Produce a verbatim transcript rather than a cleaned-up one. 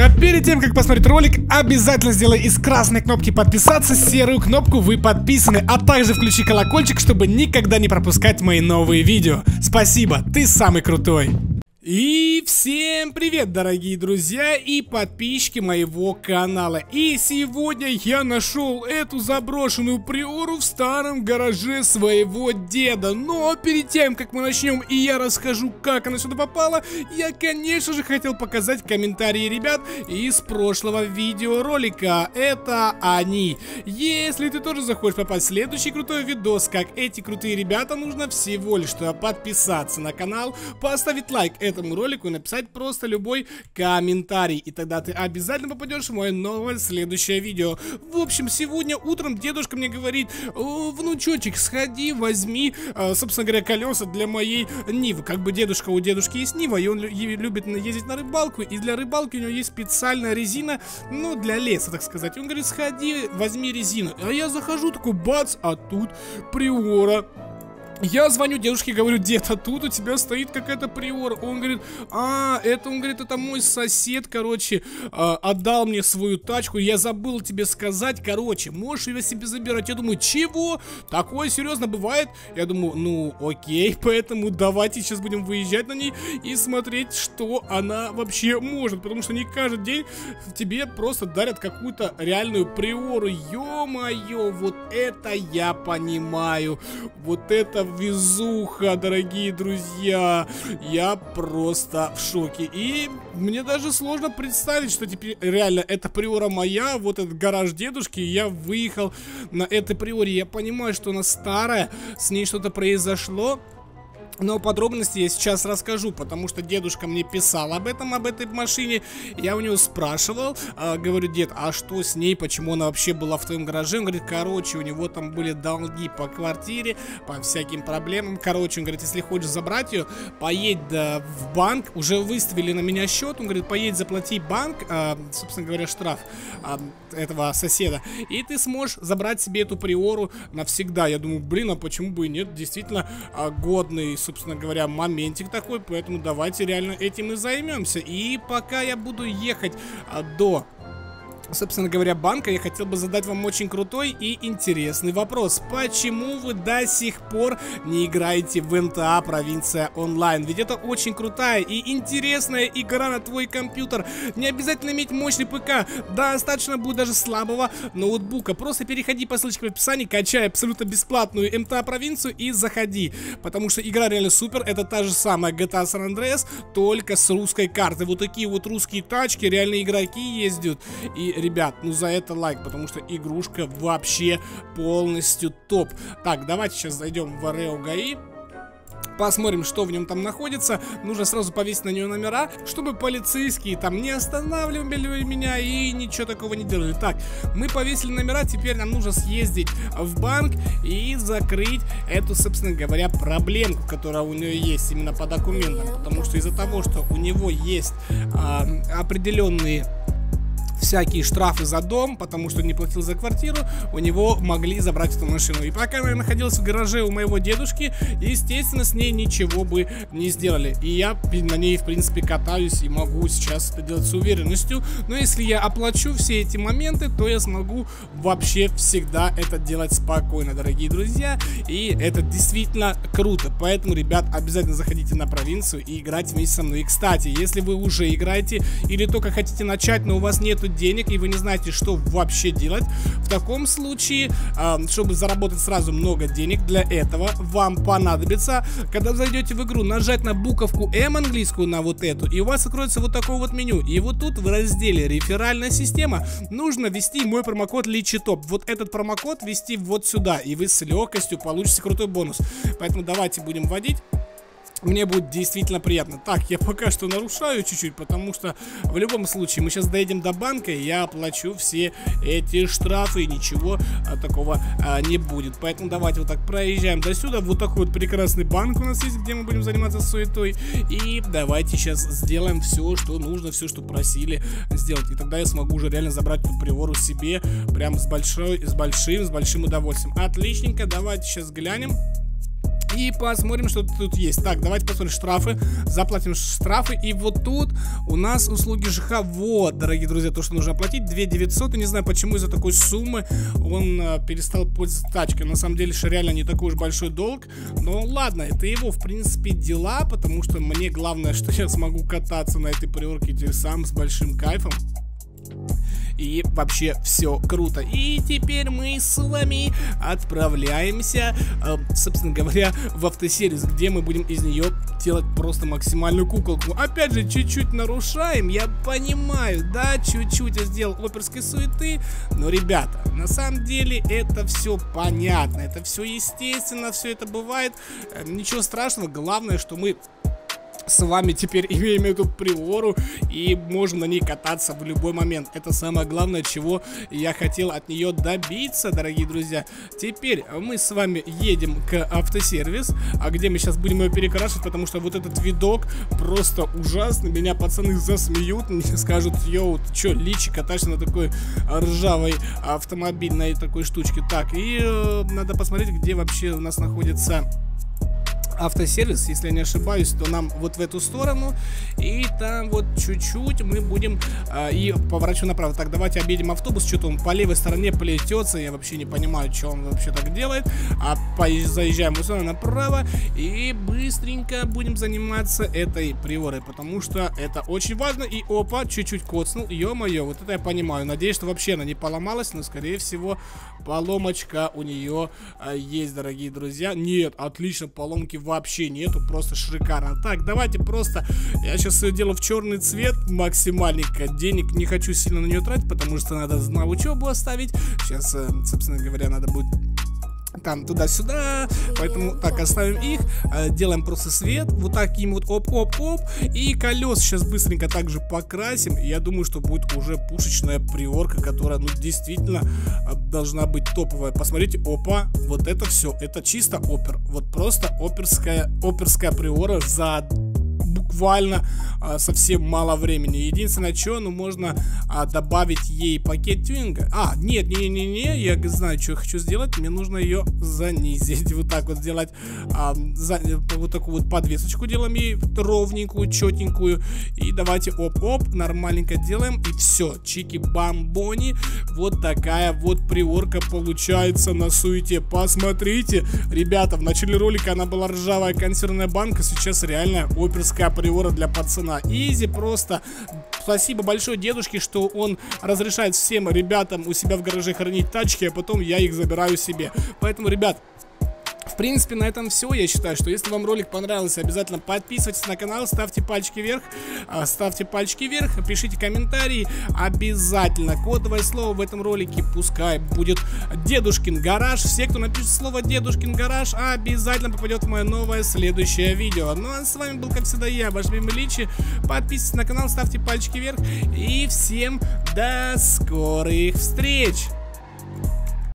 А перед тем, как посмотреть ролик, обязательно сделай из красной кнопки подписаться серую кнопку «Вы подписаны», а также включи колокольчик, чтобы никогда не пропускать мои новые видео. Спасибо, ты самый крутой! И всем привет, дорогие друзья и подписчики моего канала. И сегодня я нашел эту заброшенную приору в старом гараже своего деда. Но перед тем, как мы начнем и я расскажу, как она сюда попала, я, конечно же, хотел показать комментарии ребят из прошлого видеоролика. Это они. Если ты тоже захочешь попасть в следующий крутой видос, как эти крутые ребята, нужно всего лишь подписаться на канал, поставить лайк этому ролику и написать просто любой комментарий, и тогда ты обязательно попадешь в мое новое следующее видео. В общем, сегодня утром дедушка мне говорит: внучочек, сходи, возьми, собственно говоря, колеса для моей Нивы. Как бы дедушка, у дедушки есть Нива, и он любит ездить на рыбалку, и для рыбалки у него есть специальная резина, ну, для леса, так сказать. Он говорит: сходи, возьми резину. А я захожу, такой бац, а тут приора. Я звоню дедушке, говорю: дед, а тут у тебя стоит какая-то приора. Он говорит: а, это, он говорит, это мой сосед, короче, э, отдал мне свою тачку, я забыл тебе сказать, короче, можешь ее себе забирать. Я думаю: чего? Такое серьезно бывает? Я думаю: ну, окей, поэтому давайте сейчас будем выезжать на ней и смотреть, что она вообще может, потому что не каждый день тебе просто дарят какую-то реальную приору. Ё-моё, вот это я понимаю, вот это везуха, дорогие друзья. Я просто в шоке. И мне даже сложно представить, что теперь реально эта приора моя, вот этот гараж дедушки. Я выехал на этой приоре. Я понимаю, что она старая, с ней что-то произошло, но подробности я сейчас расскажу, потому что дедушка мне писал об этом, об этой машине. Я у него спрашивал, э, говорю: дед, а что с ней, почему она вообще была в твоем гараже? Он говорит: короче, у него там были долги по квартире, по всяким проблемам. Короче, он говорит: если хочешь забрать ее, поедь да, в банк. Уже выставили на меня счет. Он говорит: поедь, заплати банк, э, собственно говоря, штраф э, этого соседа, и ты сможешь забрать себе эту приору навсегда. Я думаю: блин, а почему бы и нет? Действительно э, годный, собственно говоря, моментик такой, поэтому давайте реально этим и займемся. И пока я буду ехать до, собственно говоря, банка, я хотел бы задать вам очень крутой и интересный вопрос. Почему вы до сих пор не играете в эм тэ а провинция онлайн? Ведь это очень крутая и интересная игра на твой компьютер. Не обязательно иметь мощный ПК, достаточно будет даже слабого ноутбука. Просто переходи по ссылочке в описании, качай абсолютно бесплатную эм тэ а провинцию и заходи, потому что игра реально супер. Это та же самая джи ти эй San Andreas, только с русской карты. Вот такие вот русские тачки, реальные игроки ездят. И ребят, ну за это лайк, потому что игрушка вообще полностью топ. Так, давайте сейчас зайдем в РЕОГАИ, посмотрим, что в нем там находится. Нужно сразу повесить на нее номера, чтобы полицейские там не останавливали меня и ничего такого не делали. Так, мы повесили номера, теперь нам нужно съездить в банк и закрыть эту, собственно говоря, проблемку, которая у нее есть именно по документам. Потому что из-за того, что у него есть а, определенные всякие штрафы за дом, потому что не платил за квартиру, у него могли забрать эту машину. И пока она находилась в гараже у моего дедушки, естественно, с ней ничего бы не сделали. И я на ней, в принципе, катаюсь и могу сейчас это делать с уверенностью. Но если я оплачу все эти моменты, то я смогу вообще всегда это делать спокойно, дорогие друзья. И это действительно круто. Поэтому, ребят, обязательно заходите на провинцию и играйте вместе со мной. И, кстати, если вы уже играете или только хотите начать, но у вас нету денег и вы не знаете, что вообще делать, в таком случае, чтобы заработать сразу много денег, для этого вам понадобится, когда зайдете в игру, нажать на буковку эм английскую, на вот эту, и у вас откроется вот такое вот меню. И вот тут в разделе реферальная система нужно ввести мой промокод личитоп. Вот этот промокод ввести вот сюда, и вы с легкостью получите крутой бонус. Поэтому давайте будем вводить. Мне будет действительно приятно. Так, я пока что нарушаю чуть-чуть, потому что в любом случае мы сейчас доедем до банка, и я оплачу все эти штрафы, и ничего а, такого а, не будет. Поэтому давайте вот так проезжаем до сюда. Вот такой вот прекрасный банк у нас есть, где мы будем заниматься суетой. И давайте сейчас сделаем все, что нужно, все, что просили сделать. И тогда я смогу уже реально забрать эту приору себе прям с большой, с большим, с большим удовольствием. Отличненько, давайте сейчас глянем. и посмотрим, что тут есть. Так, давайте посмотрим штрафы, заплатим штрафы. И вот тут у нас услуги ЖК. Вот, дорогие друзья, то, что нужно оплатить, две тысячи девятьсот. Я не знаю, почему из-за такой суммы он э, перестал пользоваться тачкой. На самом деле, реально не такой уж большой долг. Но ладно, это его, в принципе, дела. Потому что мне главное, что я смогу кататься на этой приорке сам с большим кайфом. И вообще все круто. И теперь мы с вами отправляемся, э, собственно говоря, в автосервис, где мы будем из нее делать просто максимальную куколку. Опять же, чуть-чуть нарушаем, я понимаю, да, чуть-чуть я сделал оперской суеты. Но, ребята, на самом деле это все понятно, это все естественно, все это бывает. Э, ничего страшного, главное, что мы с вами теперь имеем эту приору и можем на ней кататься в любой момент. Это самое главное, чего я хотел от нее добиться, дорогие друзья. Теперь мы с вами едем к автосервис, а где мы сейчас будем ее перекрашивать, потому что вот этот видок просто ужасный. Меня пацаны засмеют, мне скажут: йоу, ты че, личи, катаешься на такой ржавой автомобильной такой штучке. Так, и э, надо посмотреть, где вообще у нас находится автосервис, если я не ошибаюсь, то нам вот в эту сторону, и там вот чуть-чуть мы будем э, и поворачу направо. Так, давайте объедем автобус, что-то он по левой стороне плетется, я вообще не понимаю, что он вообще так делает. А заезжаем вот сюда направо и быстренько будем заниматься этой приорой, потому что это очень важно. И опа, чуть-чуть коцнул, ё-моё, вот это я понимаю. Надеюсь, что вообще она не поломалась, но скорее всего поломочка у нее э, есть, дорогие друзья. Нет, отлично, поломки в вообще нету, просто шикарно. Так, давайте просто, я сейчас ее делаю в черный цвет, максимальненько. Денег не хочу сильно на нее тратить, потому что надо на учебу оставить. Сейчас, собственно говоря, надо будет там туда-сюда, поэтому так, оставим их, делаем просто свет вот таким вот, оп-оп-оп, и колес сейчас быстренько также покрасим. Я думаю, что будет уже пушечная приорка, которая, ну, действительно должна быть топовая. Посмотрите, опа, вот это все, это чисто опер, вот просто оперская, оперская приора за буквально а, совсем мало времени. Единственное, что, ну, можно а, добавить ей пакет тюнинга. А, нет, не-не-не, я знаю, что я хочу сделать. Мне нужно ее занизить. Вот так вот сделать. А, за, вот такую вот подвесочку делаем ей ровненькую, четенькую. И давайте, оп-оп, нормальненько делаем. И все, чики-бамбони. Вот такая вот приорка получается на суете. Посмотрите, ребята, в начале ролика она была ржавая консервная банка, сейчас реально оперская приора для пацана. Изи просто. Спасибо большое дедушке, что он разрешает всем ребятам у себя в гараже хранить тачки, а потом я их забираю себе. Поэтому, ребят, в принципе, на этом все. Я считаю, что если вам ролик понравился, обязательно подписывайтесь на канал, ставьте пальчики вверх, ставьте пальчики вверх, пишите комментарии, обязательно кодовое слово в этом ролике пускай будет Дедушкин гараж. Все, кто напишет слово Дедушкин гараж, обязательно попадет в мое новое следующее видео. Ну а с вами был, как всегда, я, ваш любимый Личи. Подписывайтесь на канал, ставьте пальчики вверх, и всем до скорых встреч!